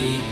be